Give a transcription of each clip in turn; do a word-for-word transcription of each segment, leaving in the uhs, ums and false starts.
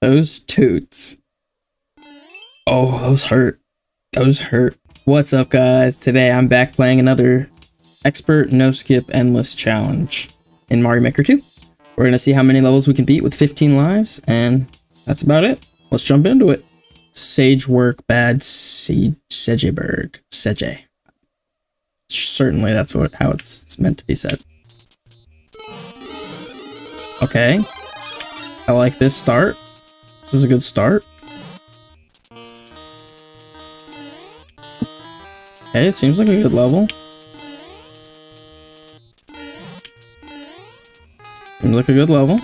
Those toots. Oh, those hurt. Those hurt. What's up, guys? Today I'm back playing another Expert No Skip Endless Challenge in Mario Maker two. We're gonna see how many levels we can beat with fifteen lives, and that's about it. Let's jump into it. Sage work bad Sage Sejeberg. Seje. Certainly that's what how it's meant to be said. Okay. I like this start. This is a good start. Okay, it seems like a good level. Seems like a good level.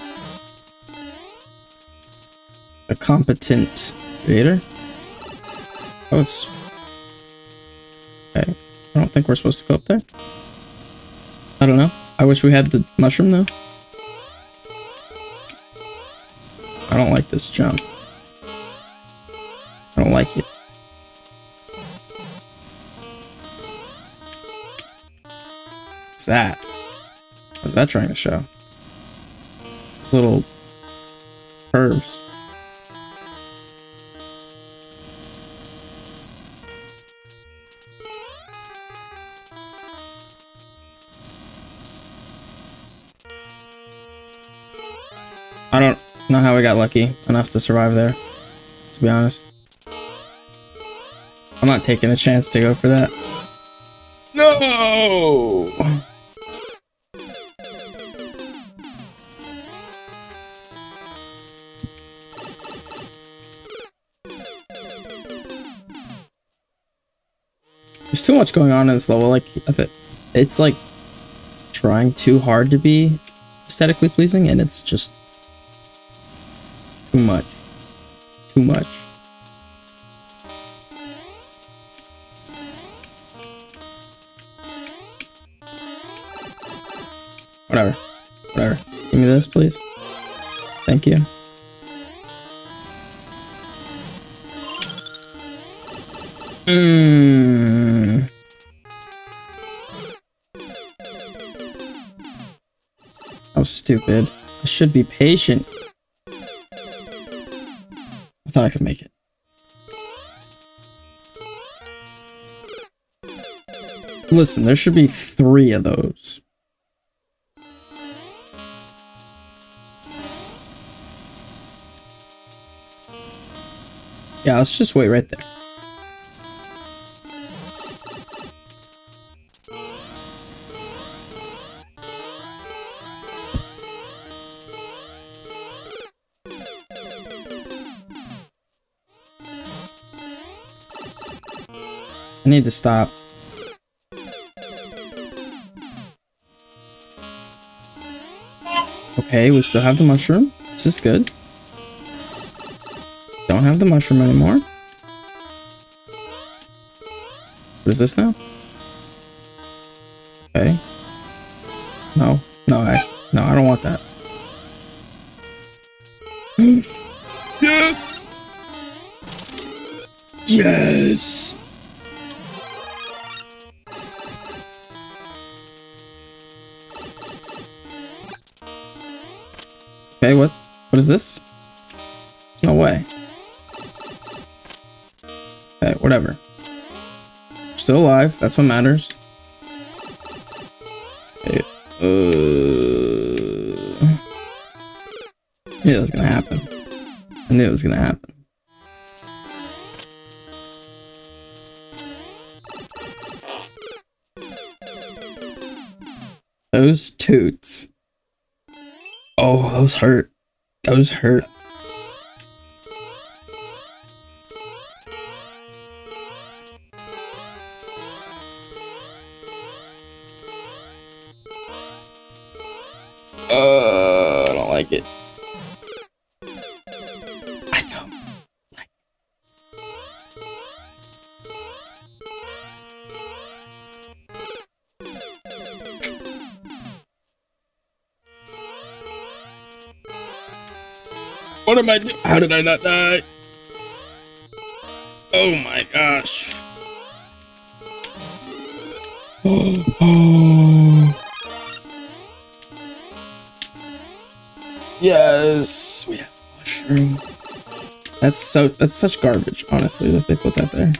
A competent creator. Oh, it's... Okay. I don't think we're supposed to go up there. I don't know. I wish we had the mushroom, though. I don't like this jump. I don't like it. What's that? What's that trying to show? Little curves. I don't know how we got lucky enough to survive there, to be honest. I'm not taking a chance to go for that. No! There's too much going on in this level. Like, it's like trying too hard to be aesthetically pleasing, and it's just too much. Too much. Whatever. Whatever. Give me this, please. Thank you. Mmm. That was stupid. I should be patient. I thought I could make it. Listen, there should be three of those. Yeah, let's just wait right there. I need to stop. Okay, we still have the mushroom. This is good. Don't have the mushroom anymore. What is this now? Okay. No. No, I... No, I don't want that. Yes! Yes! Okay, what? What is this? No way. Okay, whatever. We're still alive. That's what matters. Okay, uh... yeah, that's gonna happen. I knew it was gonna happen. Those toots. Oh, those hurt. Those hurt. Uh, I don't like it. I don't like it. What am I doing? How did I not die? Oh my gosh. Oh, oh. Yes, we have mushroom. That's so that's such garbage, honestly, that they put that there.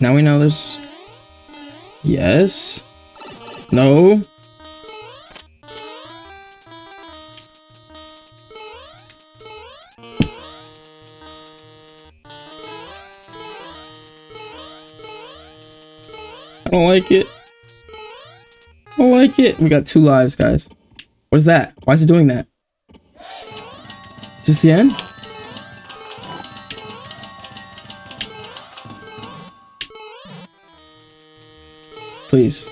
Now we know there's... Yes? No? I don't like it. I don't like it. We got two lives, guys. What is that? Why is it doing that? Is this the end? Please.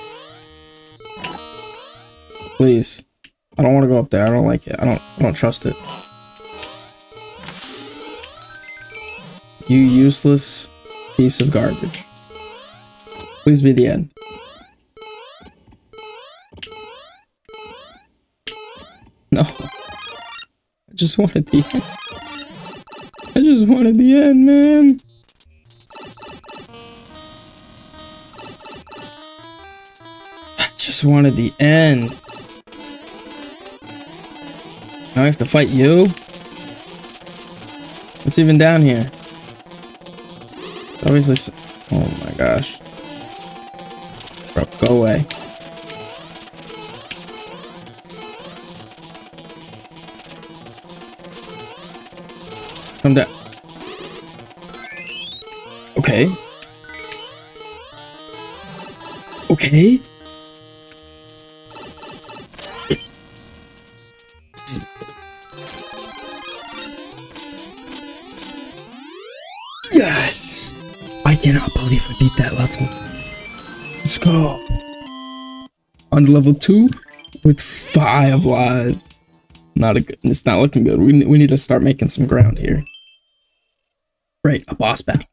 Please. I don't want to go up there. I don't like it. I don't I don't trust it. You useless piece of garbage. Please be the end. No. I just wanted the end. I just wanted the end, man. Just wanted the end. Now I have to fight you? What's even down here? Obviously, so oh my gosh. Bro, go away. Come down. Okay. Okay. Yes! I cannot believe I beat that level. Let's go. On level two with five lives. Not a good, it's not looking good. We, we need to start making some ground here. Right, a boss battle.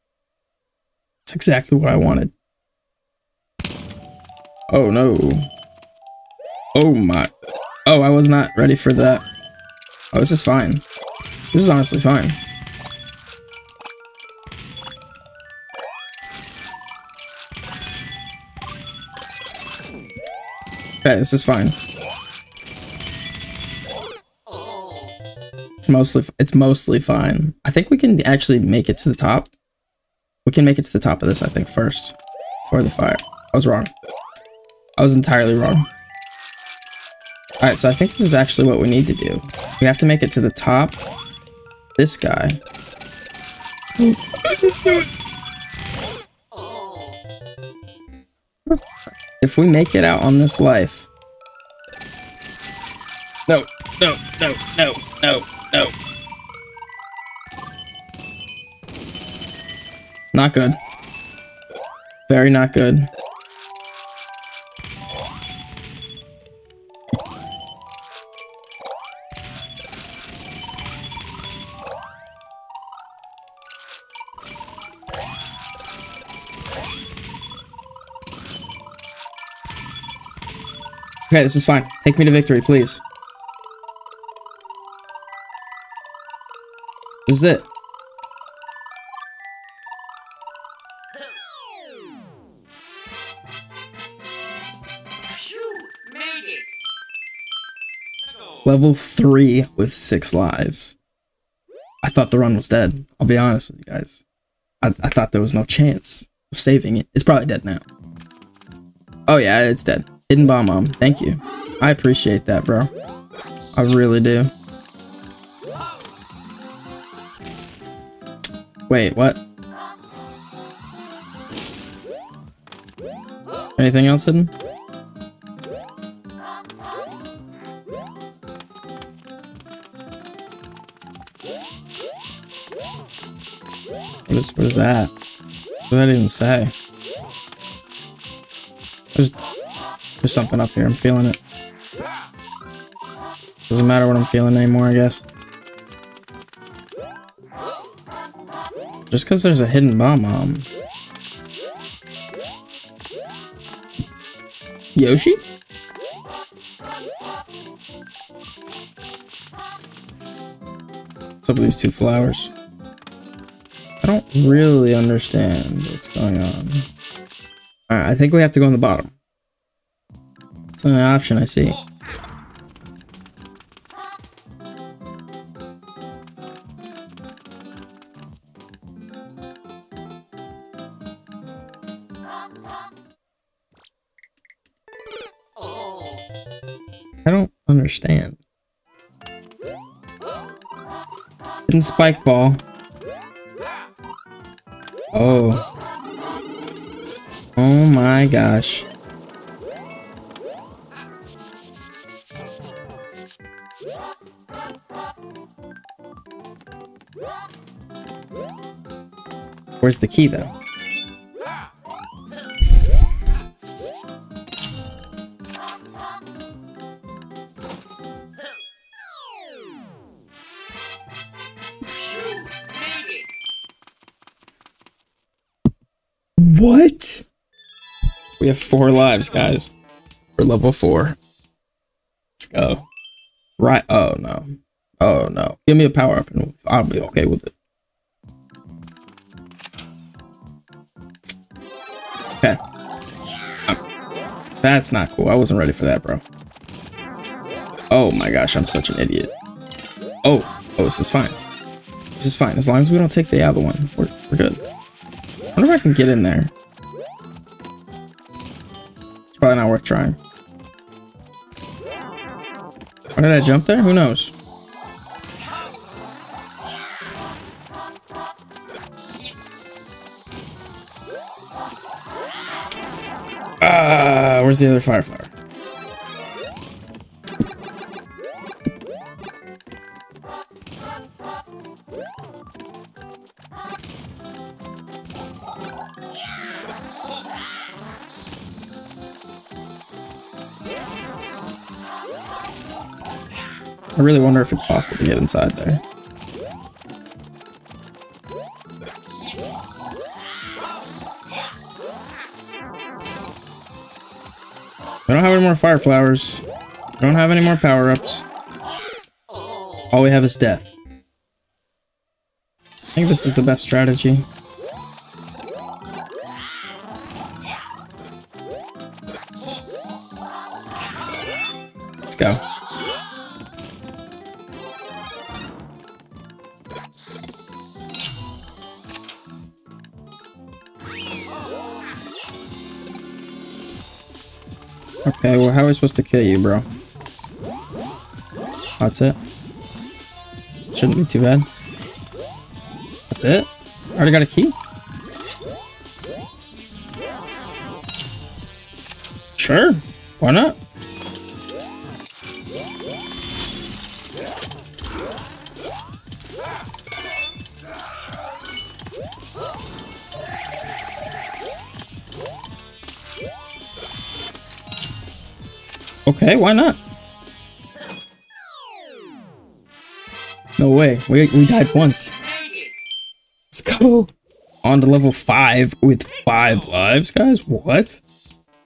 That's exactly what I wanted. Oh no. Oh my. Oh, I was not ready for that. Oh, this is fine. This is honestly fine. Okay, this is fine. It's mostly, it's mostly fine. I think we can actually make it to the top. We can make it to the top of this, I think, first. Before the fire. I was wrong. I was entirely wrong. Alright, so I think this is actually what we need to do. We have to make it to the top. This guy. If we make it out on this life. No, no, no, no, no, no. Not good. Very not good. Okay, this is fine. Take me to victory, please. This is it. You made it. Level three with six lives. I thought the run was dead. I'll be honest with you guys. I, I thought there was no chance of saving it. It's probably dead now. Oh yeah, it's dead. Hidden Bomb Mom, thank you. I appreciate that, bro. I really do. Wait, what? Anything else hidden? What is, what is that? What did I even say? There's... There's something up here. I'm feeling it. Doesn't matter what I'm feeling anymore, I guess. Just because there's a hidden bomb mom. Yoshi? What's up with these two flowers? I don't really understand what's going on. Alright, I think we have to go on the bottom. It's an option, I see. I don't understand. Hidden spike ball. Oh. Oh my gosh. Where's the key though? What? We have four lives, guys. We're level four. Let's go. Right. Oh, no. Oh, no. Give me a power up and I'll be okay with it. Okay. I'm, that's not cool. I wasn't ready for that, bro. Oh, my gosh. I'm such an idiot. Oh. Oh, this is fine. This is fine. As long as we don't take the other one, we're, we're good. I wonder if I can get in there. Probably not worth trying. Why did I jump there? Who knows? Ah, where's the other firefly? I really wonder if it's possible to get inside there. We don't have any more fire flowers. We don't have any more power-ups. All we have is death. I think this is the best strategy. Let's go. Okay, well, how are we supposed to kill you, bro? That's it. Shouldn't be too bad. That's it? Already got a key? Sure. Why not? Okay, why not? No way. We, we died once. Let's go. On to level five with five lives, guys. What?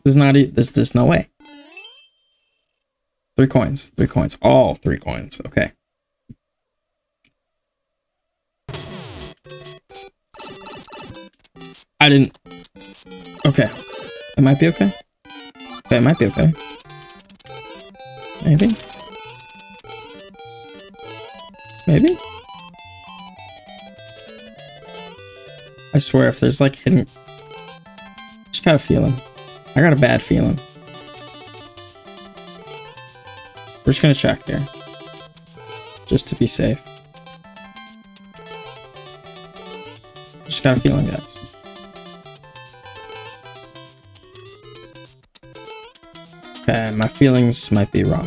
There's not e there's, there's no way. Three coins. Three coins. All three coins. Okay. I didn't. Okay. It might be okay. Okay, it might be okay. Maybe? Maybe? I swear, if there's like hidden... I just got a feeling. I got a bad feeling. We're just gonna check here. Just to be safe. Just got a feeling, guys. Okay, my feelings might be wrong.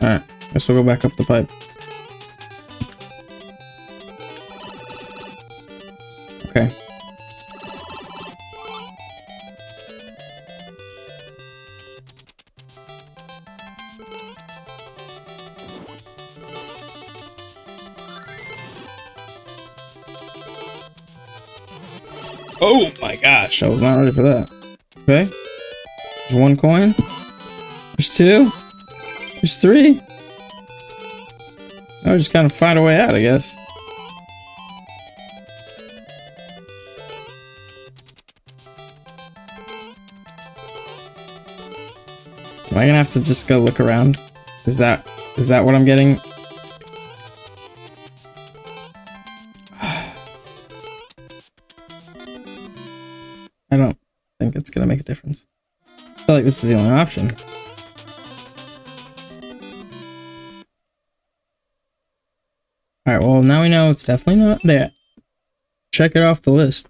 Alright, guess we'll go back up the pipe. Okay. Oh my gosh, I was not ready for that. Okay. There's one coin. There's two. There's three? I was just kind of find a way out, I guess. Am I gonna have to just go look around? Is that is that what I'm getting? I don't think it's gonna make a difference. I feel like this is the only option. Alright, well now we know it's definitely not there. Check it off the list.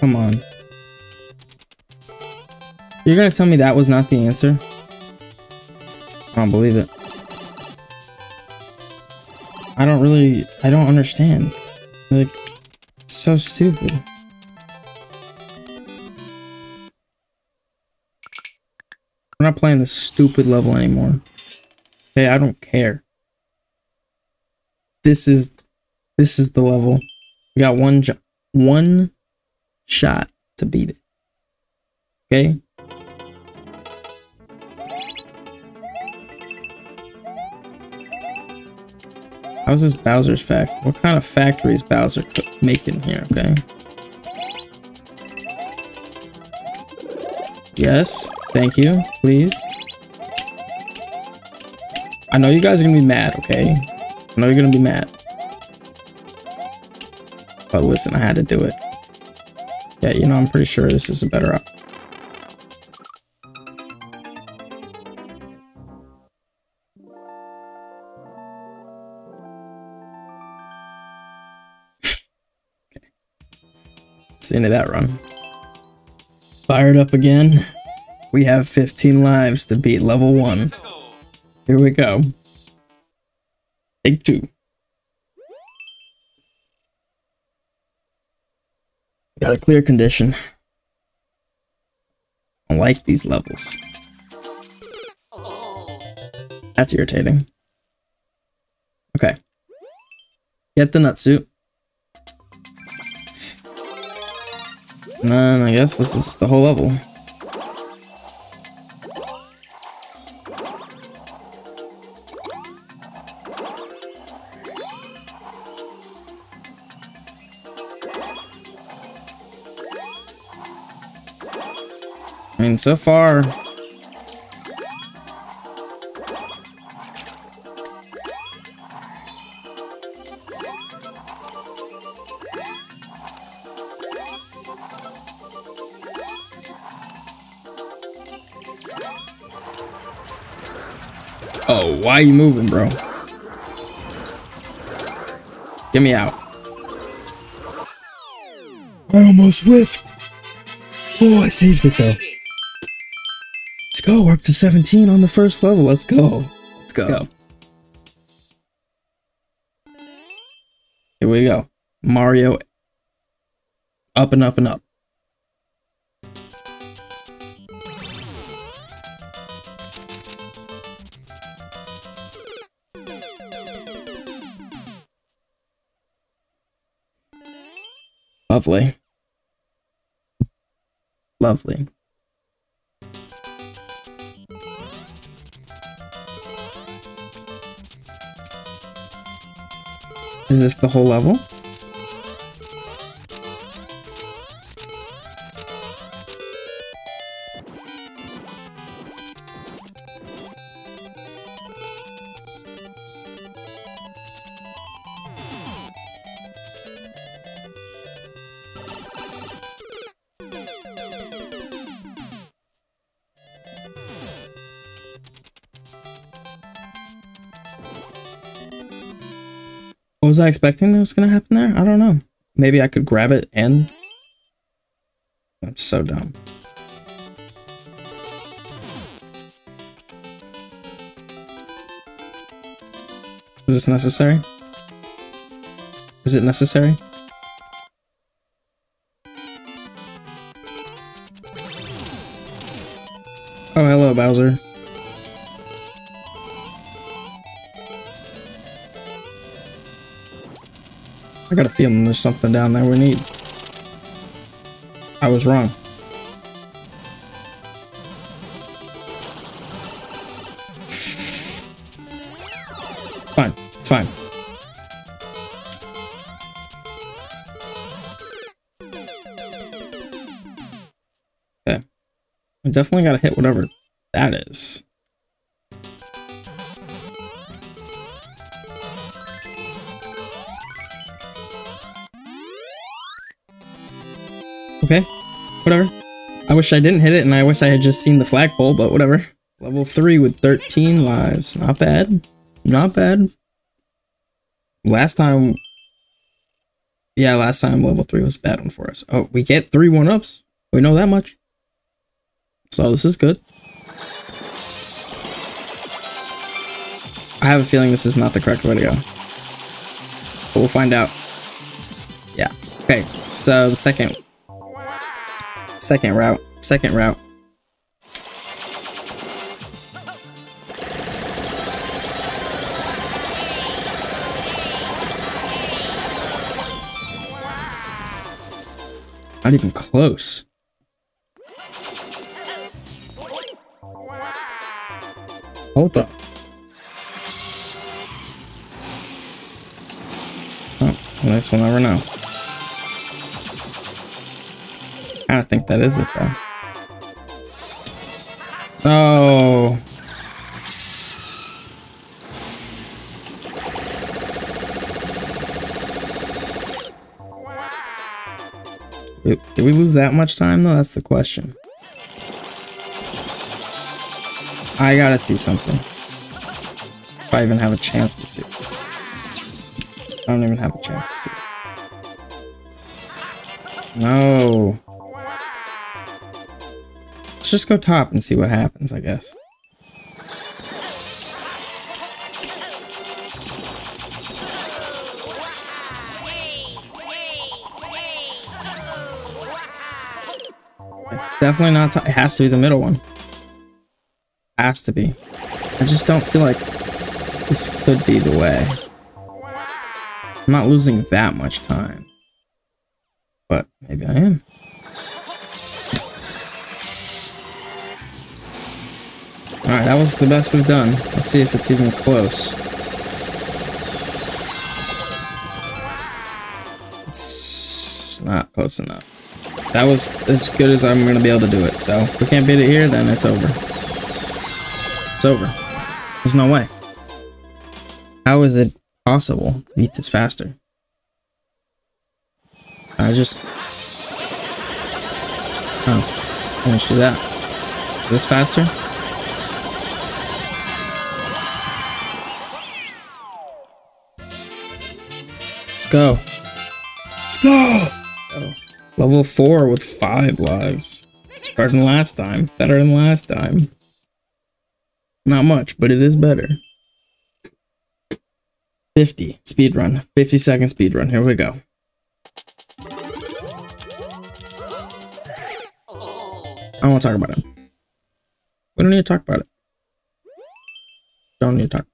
Come on. You're gonna tell me that was not the answer? I don't believe it. I don't really... I don't understand. Like, it's so stupid. We're not playing this stupid level anymore. Hey, I don't care. This is... This is the level. We got one jo- one... shot to beat it. Okay? How's this Bowser's fact? What kind of factory is Bowser making here? Okay. Yes. Thank you. Please. I know you guys are gonna be mad, okay? I know you're gonna be mad. But listen, I had to do it. Yeah, you know, I'm pretty sure this is a better option. Okay. It's the end of that run. Fired up again. We have fifteen lives to beat level one. Here we go. Take two. Got a clear condition. I don't like these levels. That's irritating. Okay. Get the nut suit. And then I guess this is the whole level. I mean, so far, oh, why are you moving, bro? Get me out. I almost whiffed. Oh, I saved it though. Go, we're up to seventeen on the first level. Let's go. Let's go. Let's go. Here we go. Mario up and up and up. Lovely. Lovely. Is this the whole level? Was I expecting that was gonna happen there? I don't know. Maybe I could grab it and... I'm so dumb. Is this necessary? Is it necessary? Oh, hello, Bowser. I got a feeling there's something down there we need. I was wrong. Fine, it's fine. Okay. I definitely gotta hit whatever that is. Okay, whatever. I wish I didn't hit it and I wish I had just seen the flagpole, but whatever. Level three with thirteen lives. Not bad. Not bad. Last time... Yeah, last time level three was a bad one for us. Oh, we get three one-ups. We know that much. So this is good. I have a feeling this is not the correct way to go. But we'll find out. Yeah. Okay, so the second... Second route. Second route. Not even close. Hold up. Oh, I guess we'll never know. I don't think that is it though. Oh. Wait, did we lose that much time though? That's the question. I gotta see something. If I even have a chance to see. I don't even have a chance to see. No. Let's just go top and see what happens, I guess. Definitely not top. It has to be the middle one. Has to be. I just don't feel like this could be the way. I'm not losing that much time. But maybe I am. Alright, that was the best we've done. Let's see if it's even close. It's not close enough. That was as good as I'm gonna be able to do it, so if we can't beat it here, then it's over. It's over. There's no way. How is it possible to beat this faster? I just... Oh, I should do that. Is this faster? Go. Let's go! Oh. Level four with five lives. It's better than last time. Better than last time. Not much, but it is better. fifty. Speedrun. fifty second speedrun. Here we go. I don't want to talk about it. We don't need to talk about it. Don't need to talk about it.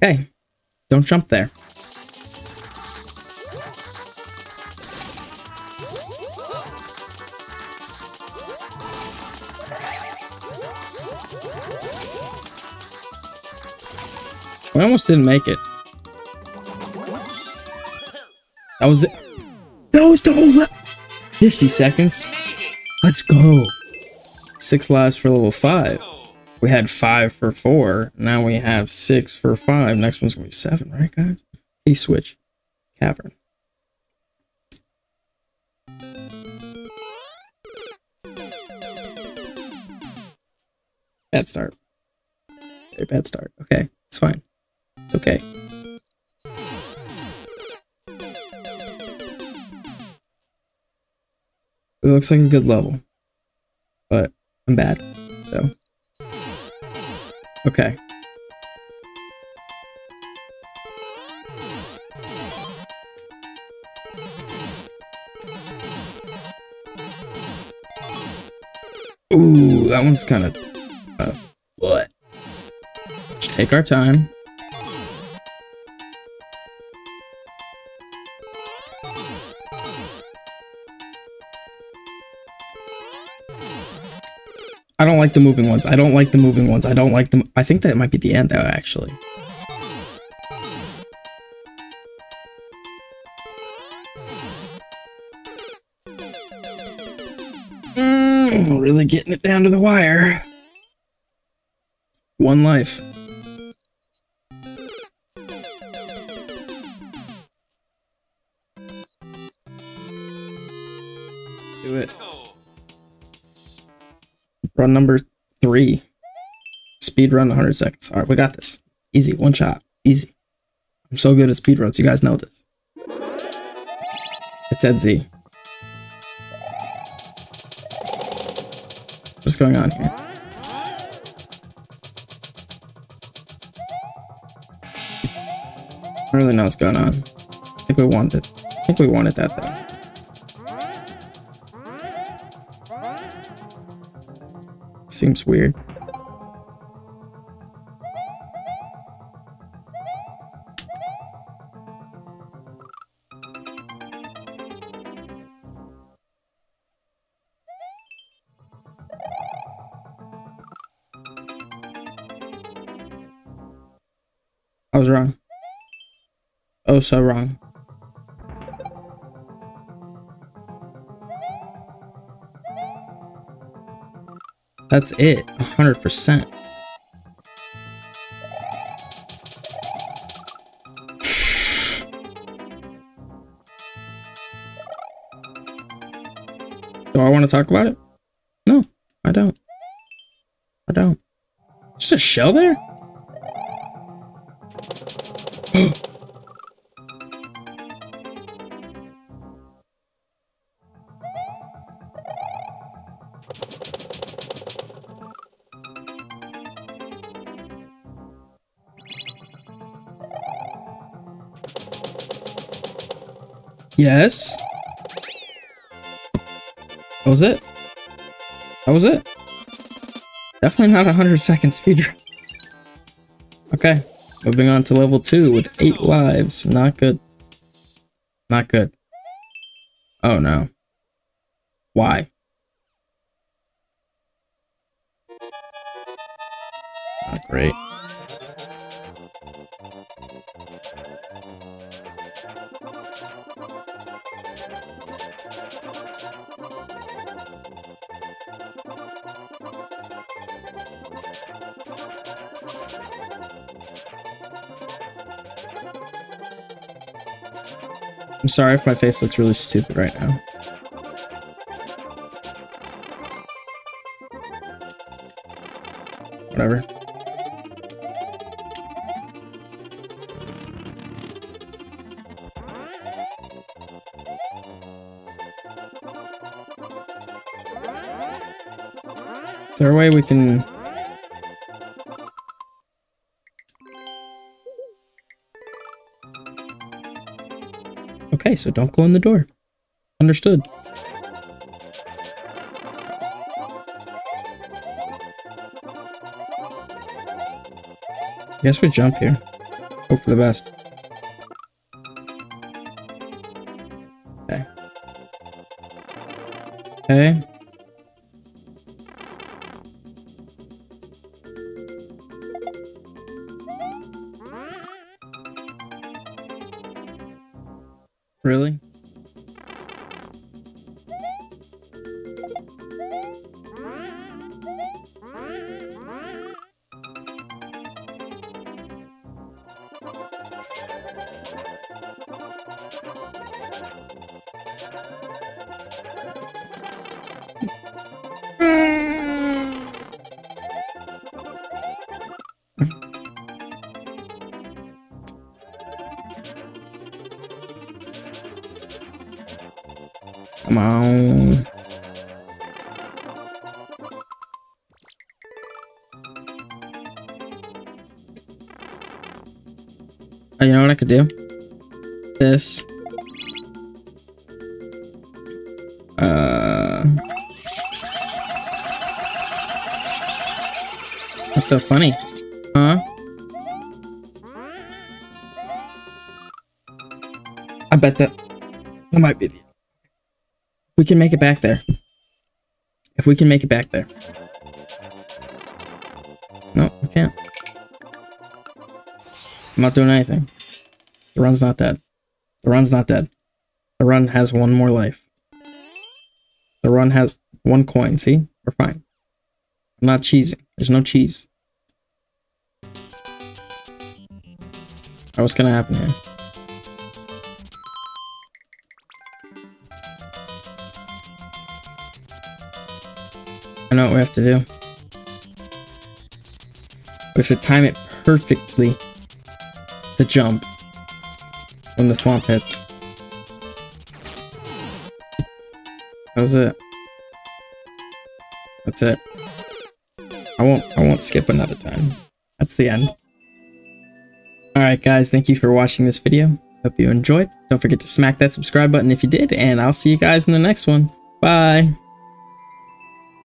Okay, don't jump there. We almost didn't make it. That was it. That was the whole lap. fifty seconds. Let's go. Six lives for level five. We had five for four. Now we have six for five. Next one's gonna be seven, right, guys? Key switch, cavern. Bad start. Very bad start. Okay, it's It's fine. It's okay. It looks like a good level. But I'm bad, so. Okay. Ooh, that one's kind of tough. What? Just take our time. I don't like the moving ones. I don't like the moving ones. I don't like them. I think that might be the end, though, actually. Mm, really getting it down to the wire. One life. Do it. Run number three. Speed run one hundred seconds. Alright, we got this. Easy. One shot. Easy. I'm so good at speed runs. You guys know this. It's Ed Z. What's going on here? I don't really know what's going on. I think we wanted. I think we wanted that though. Seems weird. I was wrong. Oh, so wrong. That's it, one hundred percent. Do I want to talk about it? No, I don't. I don't. There's a shell there? Yes. That was it. That was it. Definitely not a hundred second speedrun. Okay. Moving on to level two with eight lives. Not good. Not good. Oh no. Why? Not great. I'm sorry if my face looks really stupid right now. Whatever. Is there a way we can... Okay, so don't go in the door. Understood. I guess we jump here. Hope for the best. Okay. Okay. Really? Come on. Oh, you know what I could do? This. Uh. That's so funny. Huh? I bet that that might be the... We can make it back there. If we can make it back there. No, I can't. I'm not doing anything. The run's not dead. The run's not dead. The run has one more life. The run has one coin. See? We're fine. I'm not cheesing. There's no cheese. Alright, what's gonna happen here? I know what we have to do. We have to time it perfectly. The jump when the swamp hits. That was it. That's it. I won't I won't skip another time. That's the end. Alright guys, thank you for watching this video. Hope you enjoyed. Don't forget to smack that subscribe button if you did, and I'll see you guys in the next one. Bye!